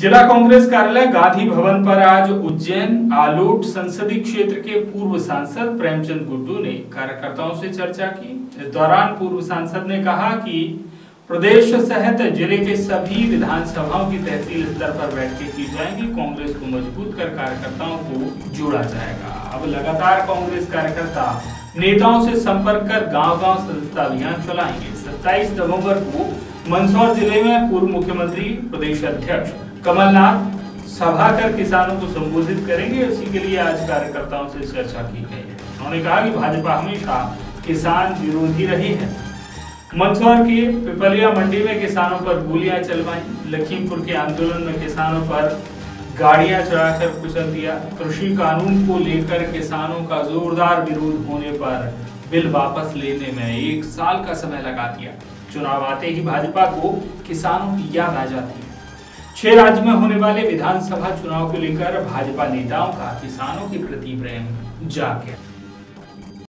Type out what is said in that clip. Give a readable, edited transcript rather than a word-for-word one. जिला कांग्रेस कार्यालय गांधी भवन पर आज उज्जैन आलोट संसदीय क्षेत्र के पूर्व सांसद प्रेमचंद गुड्डू ने कार्यकर्ताओं से चर्चा की। इस दौरान पूर्व सांसद ने कहा कि प्रदेश सहित जिले के सभी विधानसभाओं की तहसील स्तर पर बैठकें की जाएंगी। कांग्रेस को मजबूत कर कार्यकर्ताओं को जोड़ा जाएगा। अब लगातार कांग्रेस कार्यकर्ता नेताओं से संपर्क कर गांव-गांव सदस्यता अभियान चलाएंगे। 27 नवम्बर को मंदसौर जिले में पूर्व मुख्यमंत्री प्रदेश अध्यक्ष कमलनाथ सभा कर किसानों को संबोधित करेंगे। इसी के लिए आज कार्यकर्ताओं से चर्चा की गई। उन्होंने कहा कि भाजपा हमेशा किसान विरोधी रही है। मंदसौर के पिपलिया मंडी में किसानों पर गोलियां चलवाई, लखीमपुर के आंदोलन में किसानों पर गाड़ियां चढ़ाकर कुचल दिया, कृषि कानून को लेकर किसानों का जोरदार विरोध होने पर बिल वापस लेने में 1 साल का समय लगा दिया। चुनाव आते ही भाजपा को किसानों की याद आ जाती है। 6 राज्यों में होने वाले विधानसभा चुनाव को लेकर भाजपा नेताओं का किसानों के प्रति प्रेम जाग गया।